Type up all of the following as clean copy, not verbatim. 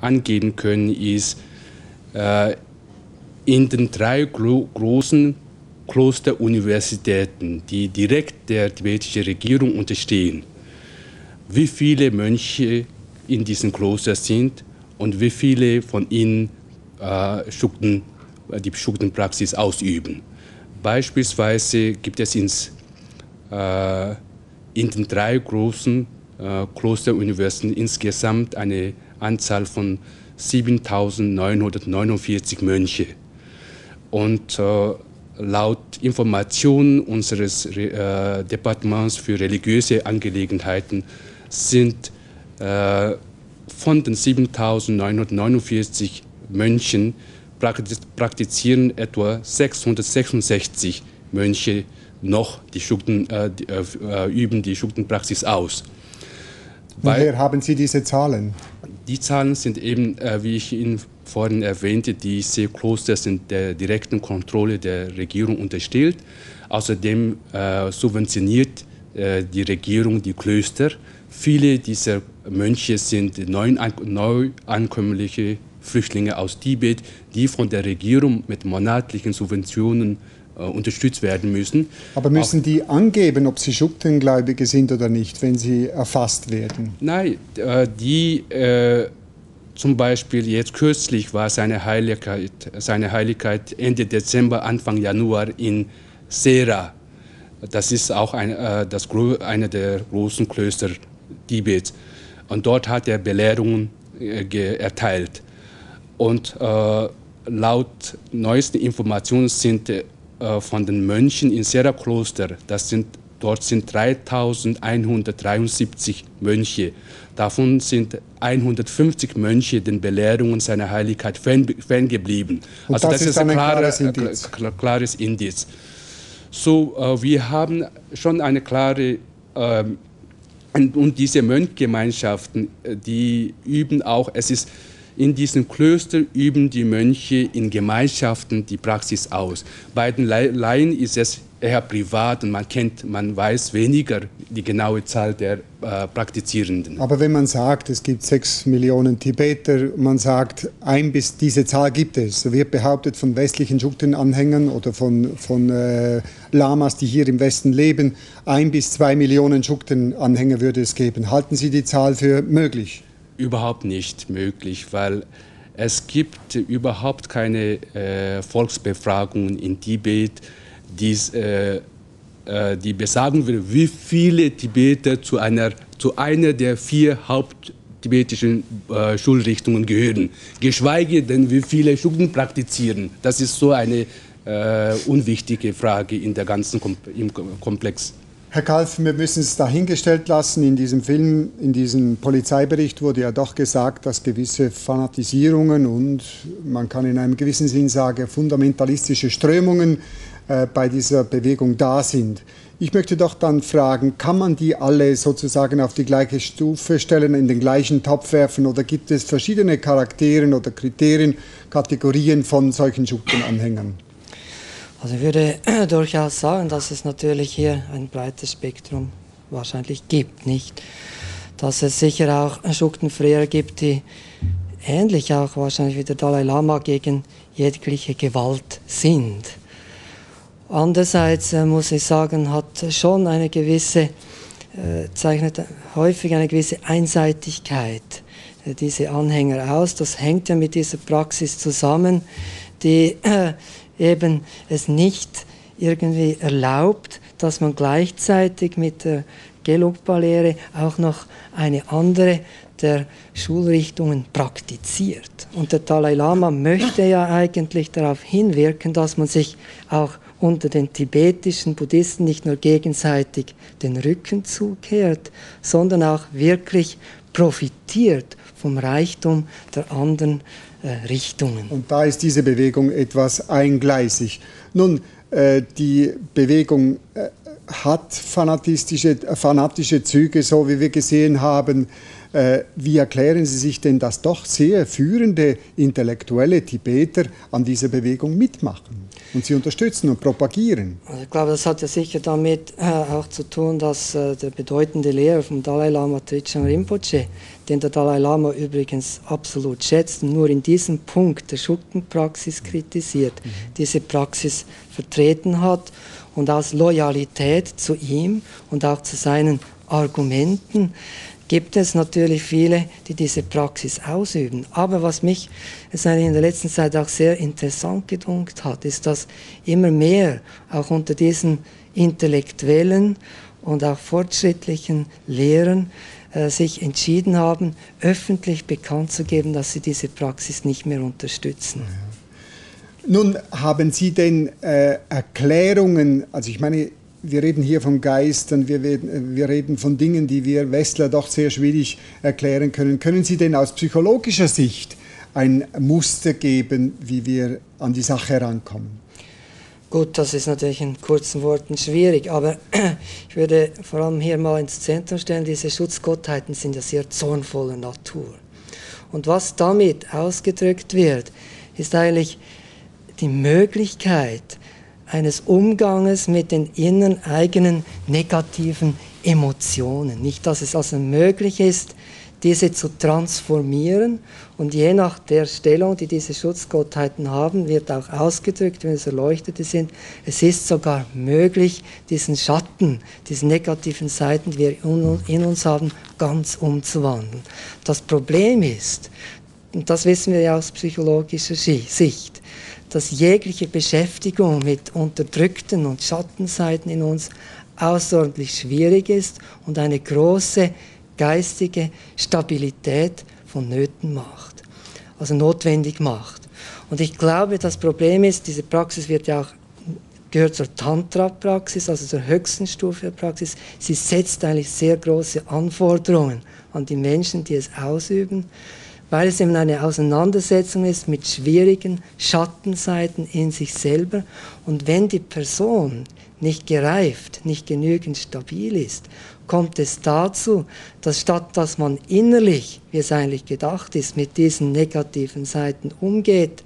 angeben können, ist, in den drei großen Klosteruniversitäten, die direkt der tibetischen Regierung unterstehen, wie viele Mönche in diesen Klostern sind und wie viele von ihnen die Shugden-Praxis ausüben. Beispielsweise gibt es in den drei großen Klosteruniversen insgesamt eine Anzahl von 7.949 Mönche. Und laut Informationen unseres Departements für religiöse Angelegenheiten sind von den 7.949 Mönchen praktizieren etwa 666 Mönche noch die Shugden, üben die Shugden-Praxis aus. Woher haben Sie diese Zahlen? Die Zahlen sind eben, wie ich Ihnen vorhin erwähnte, diese Kloster sind der direkten Kontrolle der Regierung unterstellt. Außerdem subventioniert die Regierung die Klöster. Viele dieser Mönche sind neuankömmliche Flüchtlinge aus Tibet, die von der Regierung mit monatlichen Subventionen unterstützt werden müssen. Aber müssen die angeben, ob sie Shugden-Gläubige sind oder nicht, wenn sie erfasst werden? Nein, die zum Beispiel jetzt kürzlich war seine Heiligkeit Ende Dezember, Anfang Januar in Sera. Das ist auch eine der großen Klöster Tibets. Und dort hat er Belehrungen erteilt. Und laut neuesten Informationen sind von den Mönchen in Sera-Kloster, dort sind 3.173 Mönche. Davon sind 150 Mönche den Belehrungen seiner Heiligkeit ferngeblieben. Also das ist ein klares Indiz. So, wir haben schon eine klare... Und diese Mönchgemeinschaften, die üben auch, in diesen Klöstern üben die Mönche in Gemeinschaften die Praxis aus. Bei den Laien ist es eher privat und man weiß weniger die genaue Zahl der Praktizierenden. Aber wenn man sagt, es gibt 6 Millionen Tibeter, man sagt, diese Zahl gibt es. So wird behauptet von westlichen Shugden-Anhängern oder von Lamas, die hier im Westen leben, 1 bis 2 Millionen Shugden-Anhänger würde es geben. Halten Sie die Zahl für möglich? Überhaupt nicht möglich, weil es gibt überhaupt keine Volksbefragungen in Tibet, die besagen würde, wie viele Tibeter zu einer der 4 haupttibetischen Schulrichtungen gehören. Geschweige denn, wie viele Shugden praktizieren. Das ist so eine unwichtige Frage in der ganzen Komplex. Herr Kalf, wir müssen es dahingestellt lassen. In diesem Film, in diesem Polizeibericht wurde ja doch gesagt, dass gewisse Fanatisierungen und man kann in einem gewissen Sinn sagen, fundamentalistische Strömungen bei dieser Bewegung da sind. Ich möchte doch dann fragen, kann man die alle sozusagen auf die gleiche Stufe stellen, in den gleichen Topf werfen oder gibt es verschiedene Charaktere oder Kriterien, Kategorien von solchen Shugden-Anhängern? Also ich würde durchaus sagen, dass es natürlich hier ein breites Spektrum wahrscheinlich gibt, nicht? Dass es sicher auch Shugden-Freer gibt, die ähnlich auch wahrscheinlich wie der Dalai Lama gegen jegliche Gewalt sind. Andererseits muss ich sagen, zeichnet häufig eine gewisse Einseitigkeit diese Anhänger aus. Das hängt ja mit dieser Praxis zusammen, die eben es nicht irgendwie erlaubt, dass man gleichzeitig mit der Gelugpa-Lehre auch noch eine andere der Schulrichtungen praktiziert. Und der Dalai Lama möchte ja eigentlich darauf hinwirken, dass man sich auch unter den tibetischen Buddhisten nicht nur gegenseitig den Rücken zukehrt, sondern auch wirklich profitiert vom Reichtum der anderen Richtungen. Und da ist diese Bewegung etwas eingleisig. Nun, die Bewegung hat fanatische Züge, so wie wir gesehen haben. Wie erklären Sie sich denn, dass doch sehr führende intellektuelle Tibeter an dieser Bewegung mitmachen und sie unterstützen und propagieren? Also ich glaube, das hat ja sicher damit auch zu tun, dass der bedeutende Lehrer vom Dalai Lama, Trinchen Rinpoche, den der Dalai Lama übrigens absolut schätzt und nur in diesem Punkt der Schukten-Praxis kritisiert, diese Praxis vertreten hat und aus Loyalität zu ihm und auch zu seinen Argumenten gibt es natürlich viele, die diese Praxis ausüben. Aber was mich in der letzten Zeit auch sehr interessant gedunkt hat, ist, dass immer mehr auch unter diesen intellektuellen und auch fortschrittlichen Lehrern sich entschieden haben, öffentlich bekannt zu geben, dass sie diese Praxis nicht mehr unterstützen. Ja. Nun, haben Sie denn Erklärungen, also ich meine, wir reden hier vom Geist und wir reden von Dingen, die wir Westler doch sehr schwierig erklären können. Können Sie denn aus psychologischer Sicht ein Muster geben, wie wir an die Sache herankommen? Gut, das ist natürlich in kurzen Worten schwierig, aber ich würde vor allem hier mal ins Zentrum stellen, diese Schutzgottheiten sind ja sehr zornvoller Natur. Und was damit ausgedrückt wird, ist eigentlich die Möglichkeit eines Umganges mit den inneren eigenen negativen Emotionen. Nicht, dass es also möglich ist, diese zu transformieren, und je nach der Stellung, die diese Schutzgottheiten haben, wird auch ausgedrückt, wenn es Erleuchtete sind, es ist sogar möglich, diesen Schatten, diese negativen Seiten, die wir in uns haben, ganz umzuwandeln. Das Problem ist, und das wissen wir ja aus psychologischer Sicht, dass jegliche Beschäftigung mit unterdrückten und Schattenseiten in uns außerordentlich schwierig ist und eine große geistige Stabilität vonnöten macht, also notwendig macht. Und ich glaube, das Problem ist, diese Praxis wird ja auch, gehört zur Tantra-Praxis, also zur höchsten Stufe der Praxis. Sie setzt eigentlich sehr große Anforderungen an die Menschen, die es ausüben, weil es eben eine Auseinandersetzung ist mit schwierigen Schattenseiten in sich selber. Und wenn die Person nicht gereift, nicht genügend stabil ist, kommt es dazu, dass statt dass man innerlich, wie es eigentlich gedacht ist, mit diesen negativen Seiten umgeht,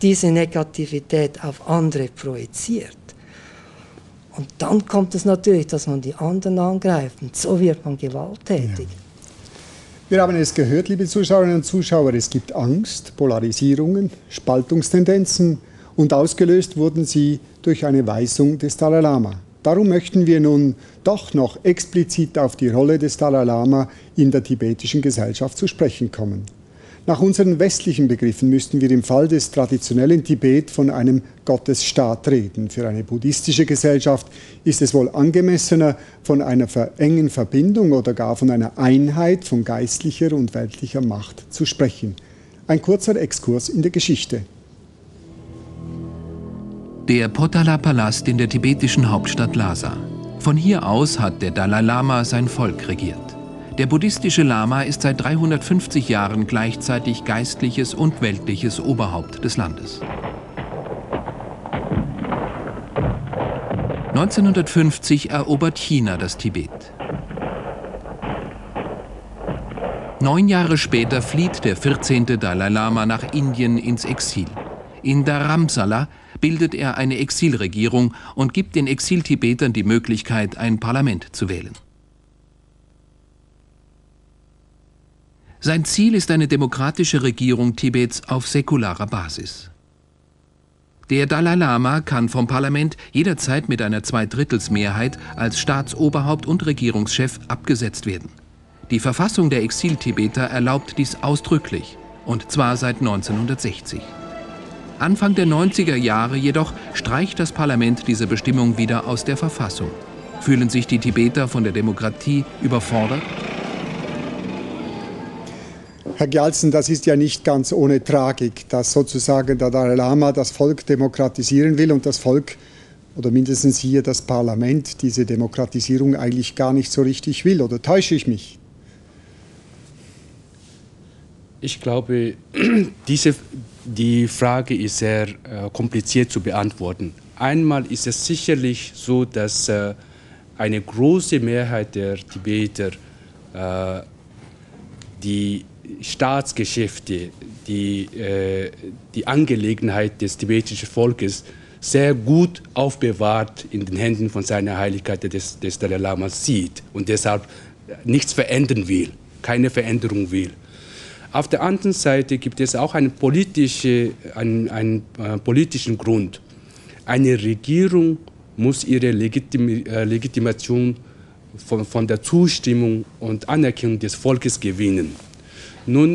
diese Negativität auf andere projiziert. Und dann kommt es natürlich, dass man die anderen angreift, und so wird man gewalttätig. Ja. Wir haben es gehört, liebe Zuschauerinnen und Zuschauer, es gibt Angst, Polarisierungen, Spaltungstendenzen, und ausgelöst wurden sie durch eine Weisung des Dalai Lama. Darum möchten wir nun doch noch explizit auf die Rolle des Dalai Lama in der tibetischen Gesellschaft zu sprechen kommen. Nach unseren westlichen Begriffen müssten wir im Fall des traditionellen Tibet von einem Gottesstaat reden. Für eine buddhistische Gesellschaft ist es wohl angemessener, von einer engen Verbindung oder gar von einer Einheit von geistlicher und weltlicher Macht zu sprechen. Ein kurzer Exkurs in der Geschichte. Der Potala-Palast in der tibetischen Hauptstadt Lhasa. Von hier aus hat der Dalai Lama sein Volk regiert. Der buddhistische Lama ist seit 350 Jahren gleichzeitig geistliches und weltliches Oberhaupt des Landes. 1950 erobert China das Tibet. 9 Jahre später flieht der 14. Dalai Lama nach Indien ins Exil. In Dharamsala bildet er eine Exilregierung und gibt den Exil-Tibetern die Möglichkeit, ein Parlament zu wählen. Sein Ziel ist eine demokratische Regierung Tibets auf säkularer Basis. Der Dalai Lama kann vom Parlament jederzeit mit einer Zweidrittelsmehrheit als Staatsoberhaupt und Regierungschef abgesetzt werden. Die Verfassung der Exil-Tibeter erlaubt dies ausdrücklich, und zwar seit 1960. Anfang der 90er Jahre jedoch streicht das Parlament diese Bestimmung wieder aus der Verfassung. Fühlen sich die Tibeter von der Demokratie überfordert? Herr Gyaltsen, das ist ja nicht ganz ohne Tragik, dass sozusagen der Dalai Lama das Volk demokratisieren will und das Volk, oder mindestens hier das Parlament, diese Demokratisierung eigentlich gar nicht so richtig will. Oder täusche ich mich? Ich glaube, die Frage ist sehr kompliziert zu beantworten. Einmal ist es sicherlich so, dass eine große Mehrheit der Tibeter die Staatsgeschäfte, die Angelegenheit des tibetischen Volkes sehr gut aufbewahrt in den Händen von seiner Heiligkeit des Dalai Lama sieht und deshalb nichts verändern will, keine Veränderung will. Auf der anderen Seite gibt es auch einen politischen Grund. Eine Regierung muss ihre Legitimation von der Zustimmung und Anerkennung des Volkes gewinnen. Nun